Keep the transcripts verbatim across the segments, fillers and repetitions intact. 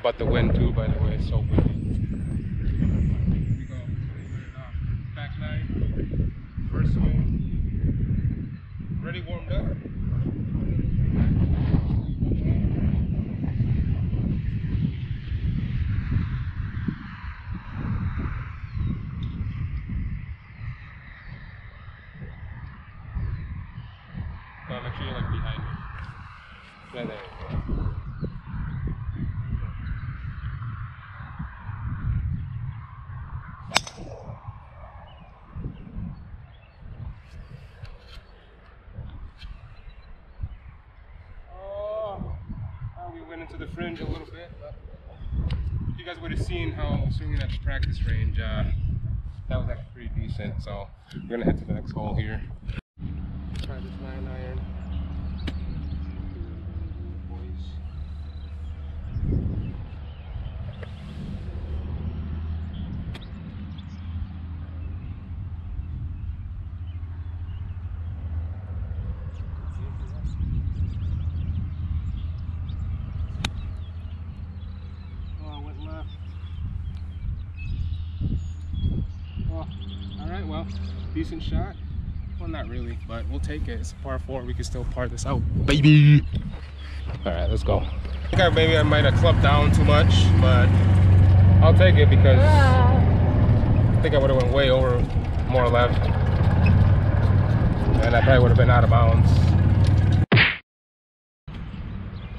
about the wind too, by the way, it's so windy. Here we go. Pack night. First swing. Already warmed up. No, make sure you're like behind me. Right there you go. Into the fringe a little bit. You guys would have seen how swinging at the practice range, uh, that was actually pretty decent. So we're gonna head to the next hole here. Try this nine iron. Well, decent shot. Well, not really, but we'll take it. It's a par four. We can still par this out, baby. All right, let's go. I think I, maybe I might have clubbed down too much, but I'll take it because I think I would have went way over more left, and I probably would have been out of bounds.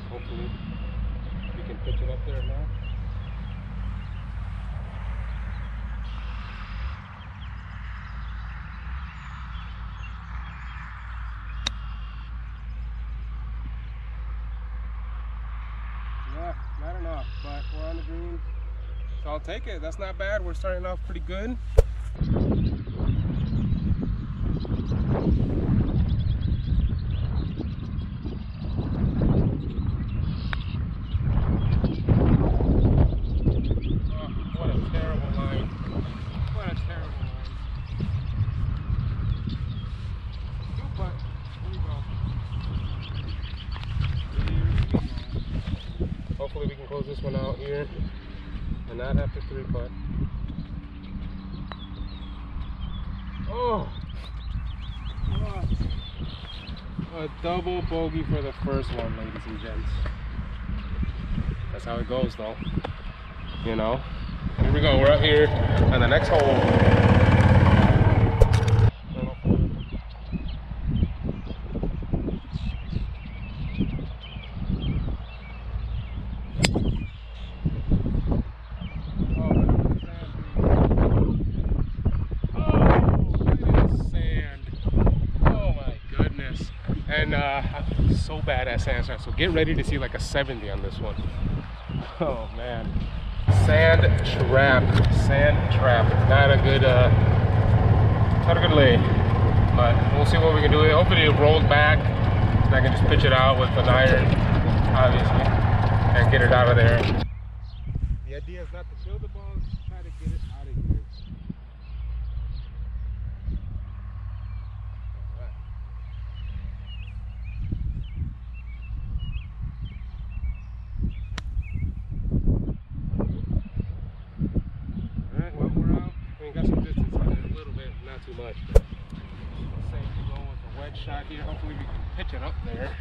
Hopefully, we can pitch it up there now. Not enough, but we're on the green, so I'll take it. That's not bad. We're starting off pretty good. Hopefully we can close this one out here and not have to three putt. Oh, what a double bogey for the first one, ladies and gents. That's how it goes though, you know. Here we go, we're out here on the next hole. And uh, I'm so bad at sand strats, so get ready to see like a seventy on this one. Oh man, sand trap, sand trap. Not a good, uh, not a good lay. But we'll see what we can do. Hopefully it rolls back, and I can just pitch it out with an iron, obviously, and get it out of there. The idea is not to kill the ball, just try to get it out of here. Too much. But same thing going with a wedge shot here. Hopefully we can pitch it up there.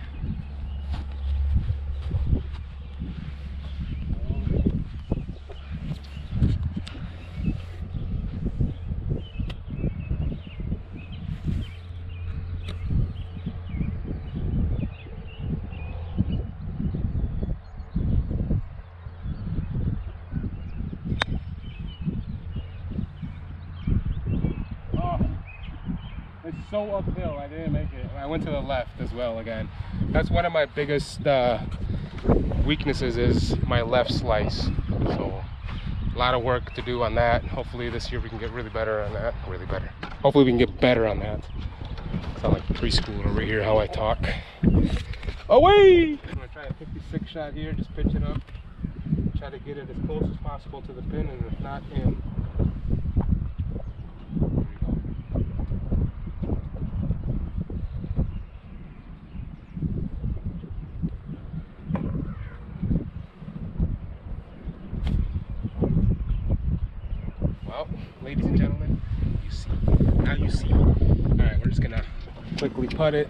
It's so uphill, I didn't make it. I went to the left as well again. That's one of my biggest uh, weaknesses is my left slice. So a lot of work to do on that. Hopefully this year we can get really better on that. Really better. Hopefully we can get better on that. It's not like preschool over here how I talk. Away! I'm gonna try a fifty-six shot here, just pitch it up. Try to get it as close as possible to the pin, and if not in. ladies and gentlemen. You see, now you see. All right, we're just gonna quickly putt it.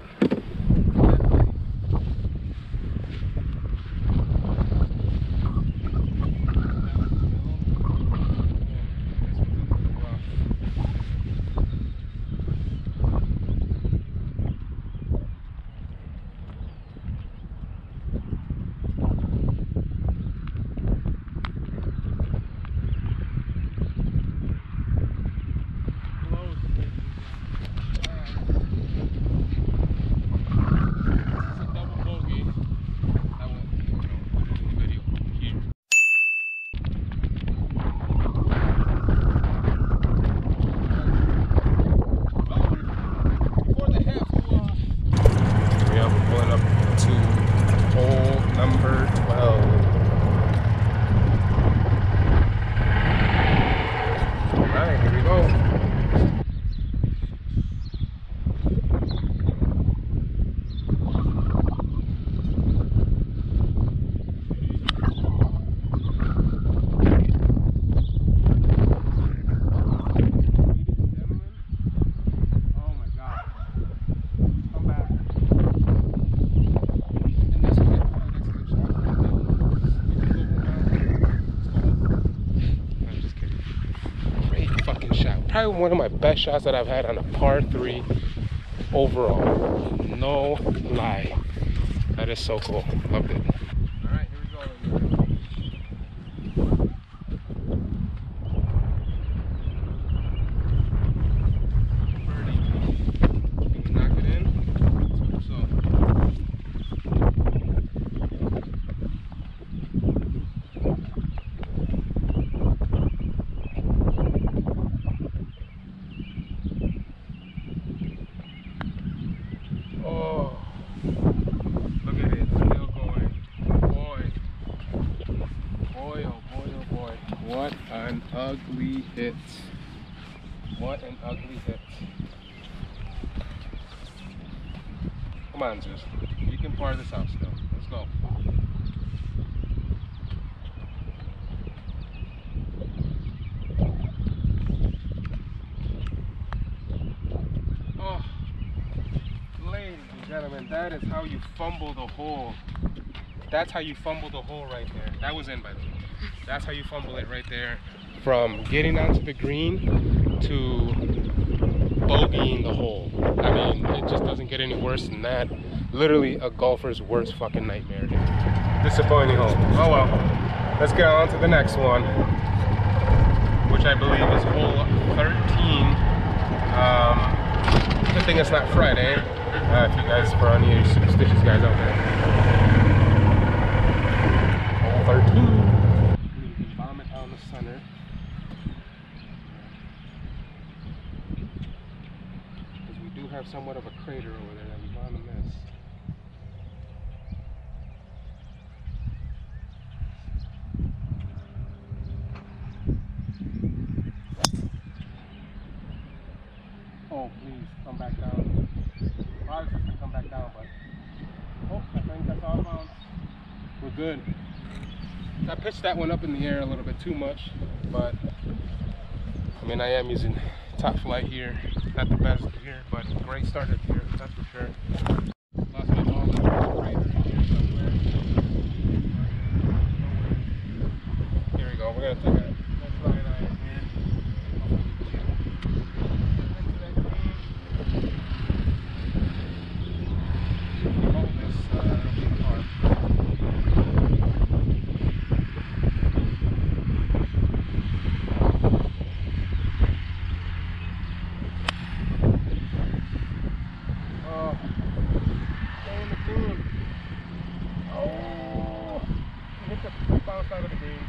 Probably one of my best shots that I've had on a par three overall. No lie. That is so cool. Loved it. Alright, here we go. What an ugly hit. What an ugly hit. Come on, Zeus. You can par this out still. Let's go. Oh, ladies and gentlemen, that is how you fumble the hole. That's how you fumble the hole right there. That was in, by the way. That's how you fumble it right there. From getting onto the green to bogeying the hole. I mean, it just doesn't get any worse than that. Literally a golfer's worst fucking nightmare. Disappointing hole. Oh well. Let's get on to the next one, which I believe is hole thirteen. Um, good thing it's not Friday. Uh, if you guys, for any of you superstitious guys out there. Hole thirteen. Center. Because we do have somewhat of a crater over there that we want to miss. Oh, please come back down. Well, it's just gonna come back down, but oh, I think that's all bounds. We're good. I pitched that one up in the air a little bit too much, but I mean, I am using top flight here. Not the best here, but great start up here, that's for sure. Lost my ball in here somewhere. Here we go, we're going to take a flying iron here. Hold this uh, arm.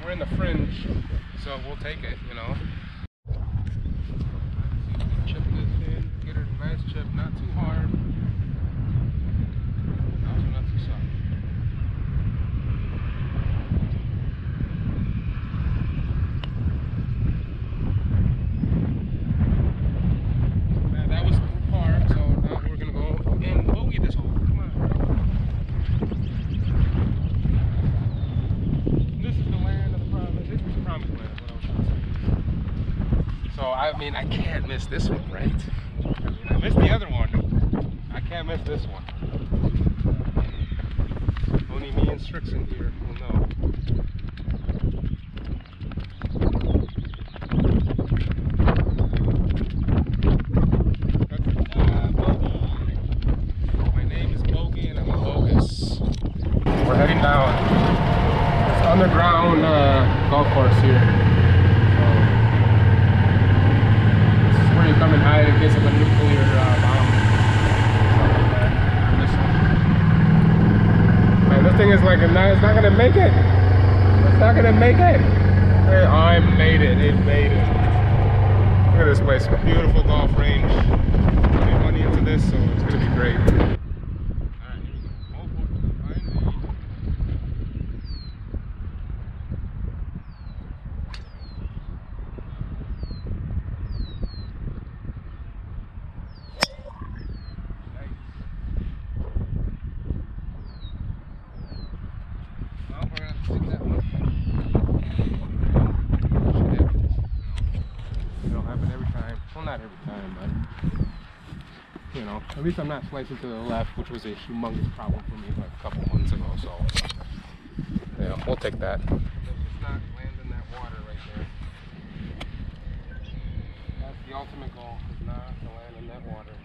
We're in the fringe, so we'll take it, you know. Chip this in, get her a nice chip, not too hard. Also not too soft. Man, that was par, so now we're gonna go and bogey this hole. Come on. I mean, I can't miss this one, right? I mean, I missed the other one. I can't miss this one. Only me and Strix in here will know. Underground uh, golf course here. So, this is where you come and hide in case of a nuclear uh, bomb. Something like that. This one. Man, this thing is like a nice, it's not gonna make it. It's not gonna make it. Hey, I made it. It made it. Look at this place. Beautiful golf range. I made money into this, so it's gonna be great. You know, at least I'm not slicing to the left, which was a humongous problem for me like a couple months ago, so, yeah, we'll take that. Let's just not land in that water right there. That's the ultimate goal, is not to land in that water.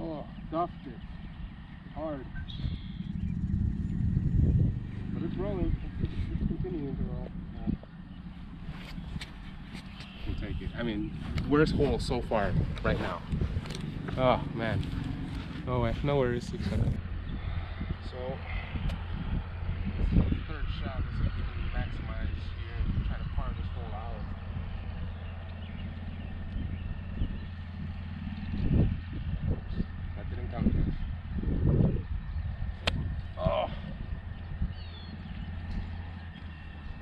Oh, duffed it. Hard. But it's rolling. It's, it's continuing to roll. Take it. I mean, worst hole so far right now. Oh man. No way. No worries. Except so this is the third shot. Let's see if we can maximize here and try to par this hole out. That didn't count, guys. Oh.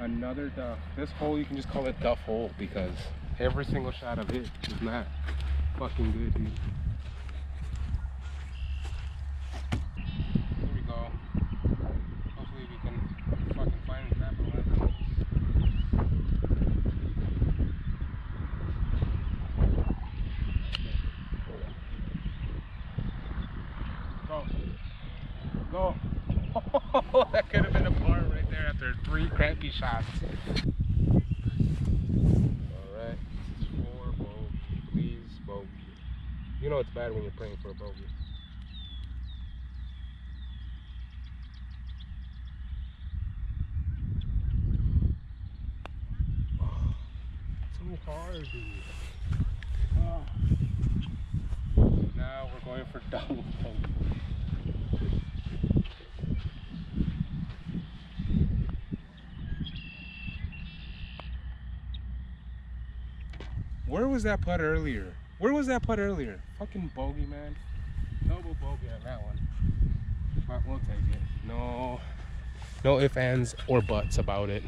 Another duff. This hole you can just call it duff hole because every single shot of it is not fucking good, dude. Here we go. Hopefully we can fucking find and capitalize on this. Go. Go. That could have been a par right there after three crappy shots. You know it's bad when you're praying for a bogey. Oh, too hard, dude. Oh. Now we're going for double bogey. Where was that putt earlier? Where was that putt earlier? Fucking bogey, man. Double bogey on that one. But we'll take it. No, no ifs, ands, or buts about it.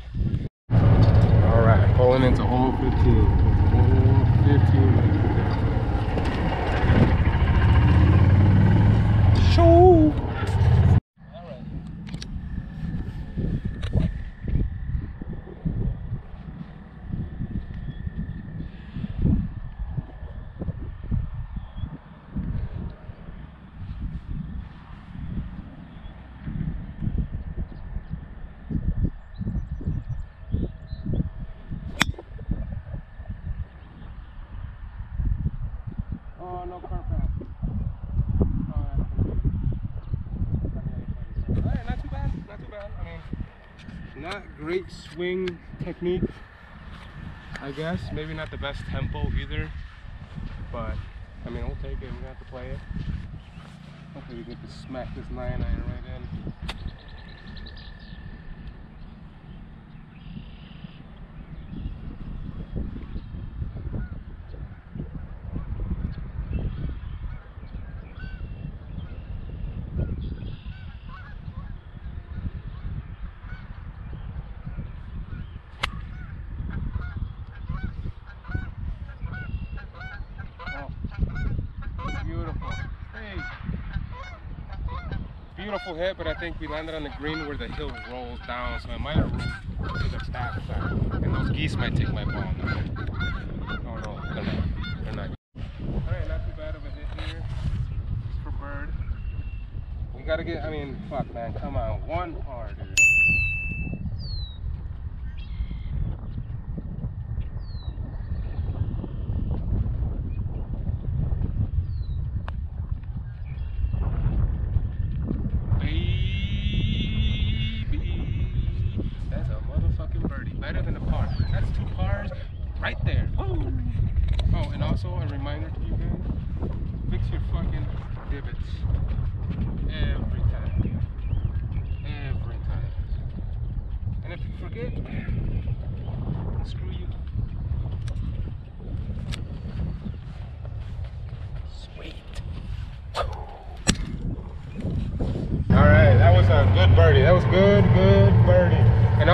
All right, pulling into hole fifteen. Hole fifteen. Show. All right. Oh, no car path. Oh, right, not too bad, not too bad. I mean, not great swing technique, I guess. Maybe not the best tempo either. But, I mean, we'll take it. We're going to have to play it. Hopefully we get to smack this nine iron right in. beautiful hit, but I think we landed on the green where the hill rolls down, so I might have roofed to the back side. And those geese might take my ball. No, no, they're not. They're not. Alright, not too bad of a hit here. Just for bird. We gotta get, I mean, fuck man, come on. One par, dude.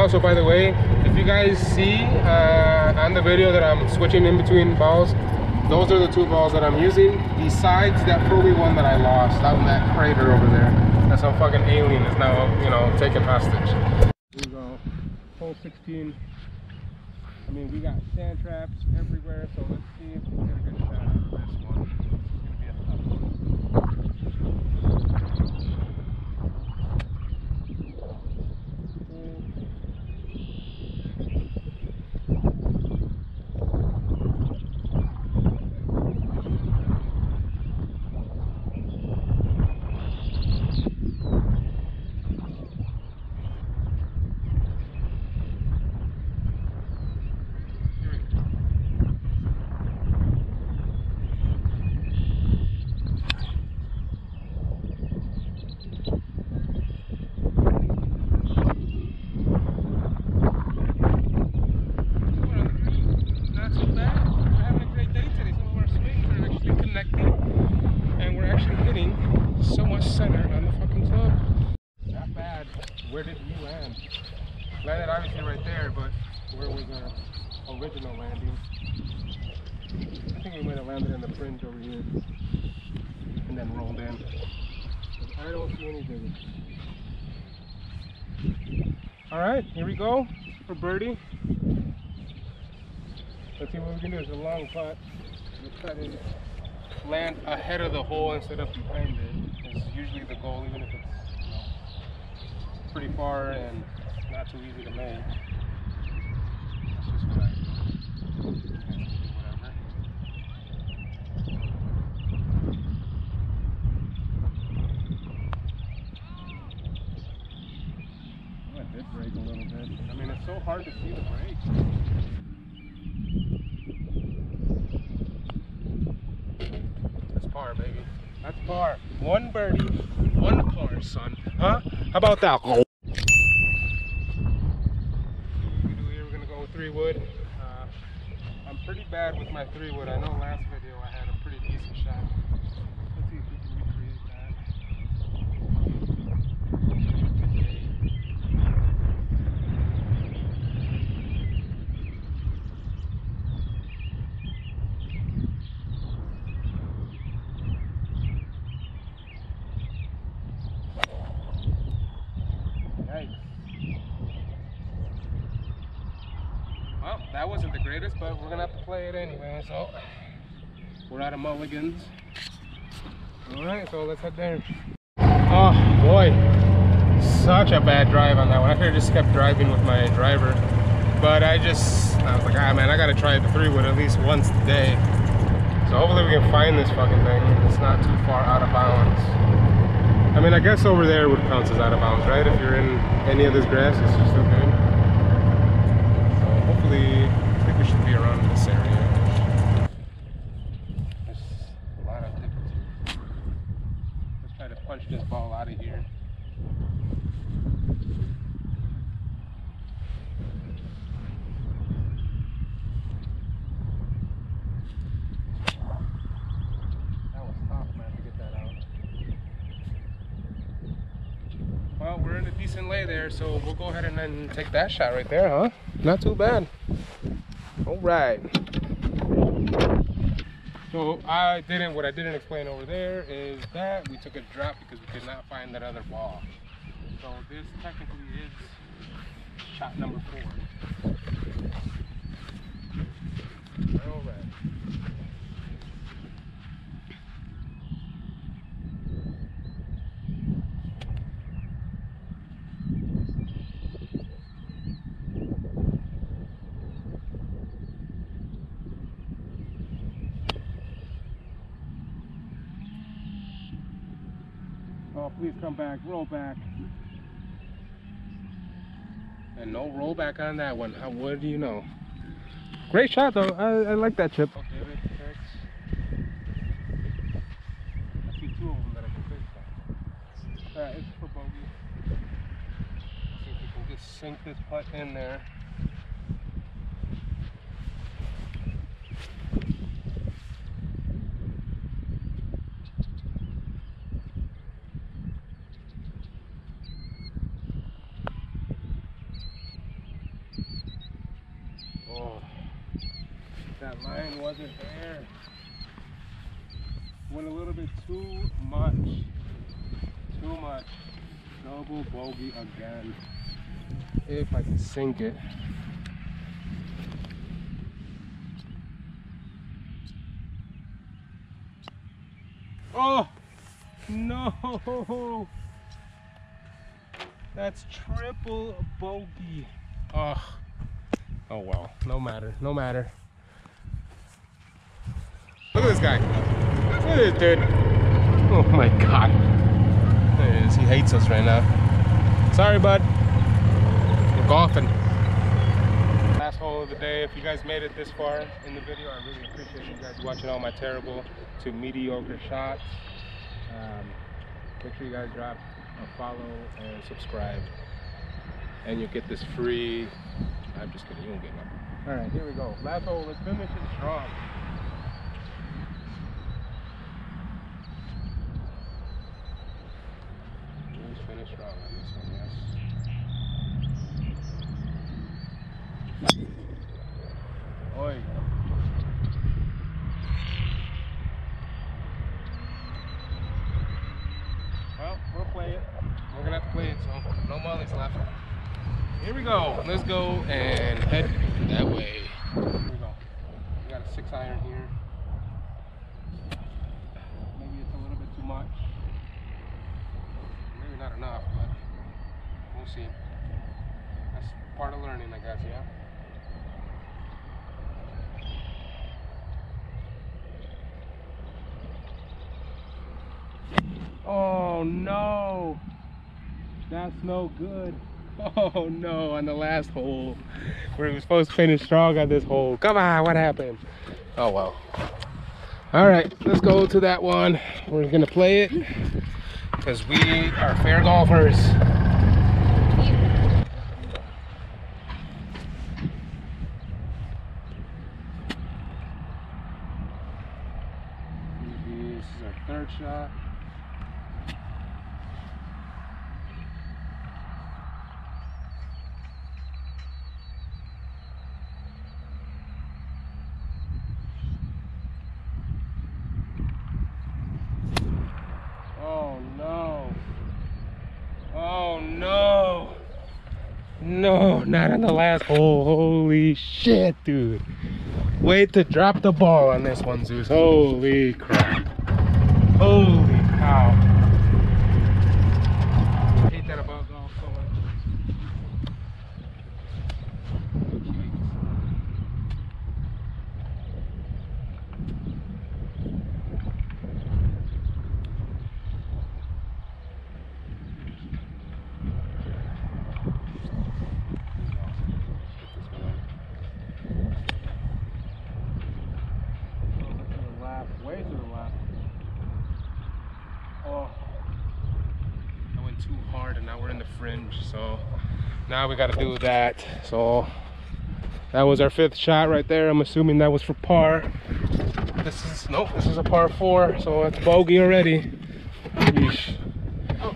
Also, by the way, if you guys see uh, on the video that I'm switching in between balls, those are the two balls that I'm using, besides that Pro-E one that I lost out in that crater over there. That's how fucking alien is now, you know, taken hostage. Here we go, hole sixteen. I mean, we got sand traps everywhere, so let's see if we get a good shot at this one. It's gonna be a tough one. Go for birdie. Let's see what we can do. It's a long putt. We'll try to land ahead of the hole instead of behind it. It's usually the goal, even if it's, you know, pretty far and not too easy to make. That's just what I do. Whatever. Oh, I did break a little bit. I mean, it's so hard to see the break. That's par, baby. That's par. One birdie, one par, son. Huh? How about that? What do we do here? We're gonna go with three wood. Uh, I'm pretty bad with my three wood. I know last video I had a pretty decent shot. Let's see if we can recreate that. That wasn't the greatest, but we're gonna have to play it anyway, so we're out of mulligans. Alright, so let's head there. Oh boy, such a bad drive on that one. I could have just kept driving with my driver, but I just, I was like, ah man, I gotta try the three wood at least once today. So hopefully we can find this fucking thing. It's not too far out of bounds. I mean, I guess over there would count as out of bounds, right? If you're in any of this grass, it's just okay. I think we should be around in this area. There's a lot of difference here. Let's try to punch this ball out of here. That was tough, man, to get that out. Well, we're in a decent lay there, so we'll go ahead and then take that shot right there, huh? Not too bad. All right. So I didn't, what I didn't explain over there is that we took a drop because we could not find that other ball. So this technically is shot number four. All right. Oh, please come back, roll back. And no roll back on that one. How, what do you know? Great shot though. I, I like that chip. Okay, wait, I see two of them that I can fish on. Alright, it's for bogey. See if we can just sink this putt in there. That line wasn't there. Went a little bit too much. Too much. Double bogey again. If I can sink it. Oh! No! That's triple bogey. Ugh. Oh well. No matter. No matter. Look at this guy. Look at this dude. Oh my god. There he is. He hates us right now. Sorry, bud. We're golfing. Last hole of the day. If you guys made it this far in the video, I really appreciate you guys watching all my terrible to mediocre shots. Um, make sure you guys drop a follow and subscribe. And you'll get this free. I'm just kidding. You won't get nothing. Alright, here we go. Last hole. Let's finish it strong. Strong on this one, yes. Oi. Well, we'll play it. We're gonna have to play it, so no mollies left. Here we go. Let's go and head that way. Here we go. We got a six iron here. Maybe it's a little bit too much. Not enough, but we'll see. That's part of learning, I guess, yeah? Oh, no! That's no good. Oh, no, on the last hole. We were supposed to finish strong on this hole. Come on, what happened? Oh, well. All right, let's go to that one. We're going to play it. Because we are fair golfers. This is our third shot. No, not on the last hole. Holy shit, dude. Wait to drop the ball on this one, Zeus. Holy crap. Holy cow. I hate that about golf so way to the left. Oh, I went too hard and now we're in the fringe, so now we got to do that. So that was our fifth shot right there. I'm assuming that was for par. This is, nope, this is a par four, so it's bogey already. Yeesh. Oh.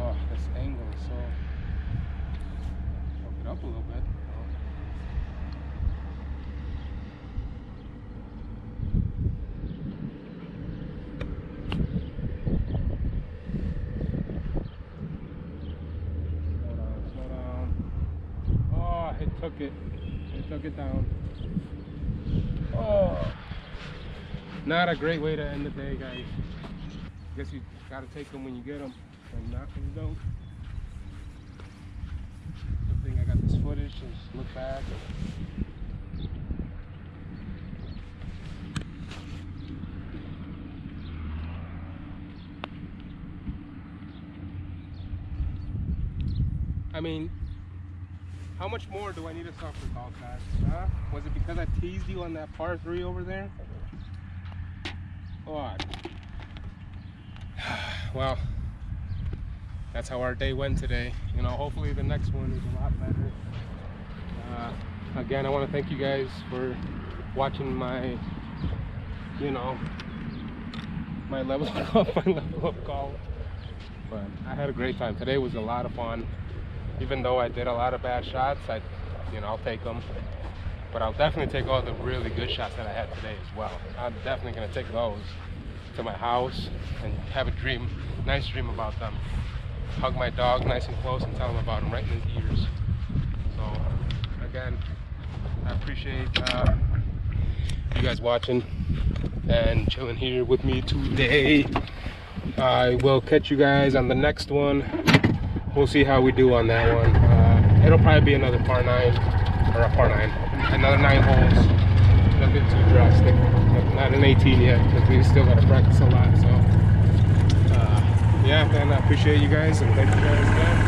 Oh, this angle, so bump it up a little bit. took it. I took it down. Oh, not a great way to end the day, guys. I guess you gotta take them when you get them, and not when you don't. Good thing I got this footage. So just look back. I mean, how much more do I need to suffer, golf guys? Huh? Was it because I teased you on that par three over there? God. Well, that's how our day went today. You know, hopefully the next one is a lot better. Uh, again, I want to thank you guys for watching my, you know, my level up, my level up golf. But I had a great time. Today was a lot of fun. Even though I did a lot of bad shots, I, you know, I'll take them. But I'll definitely take all the really good shots that I had today as well. I'm definitely gonna take those to my house and have a dream, nice dream about them. Hug my dog nice and close and tell him about him right in his ears. So again, I appreciate uh, you guys watching and chilling here with me today. I will catch you guys on the next one. We'll see how we do on that one. Uh, it'll probably be another par nine, or a par nine, another nine holes. Nothing too drastic. Not an eighteen yet, because we still gotta practice a lot. So, uh, yeah, man, I appreciate you guys, and thank you guys again.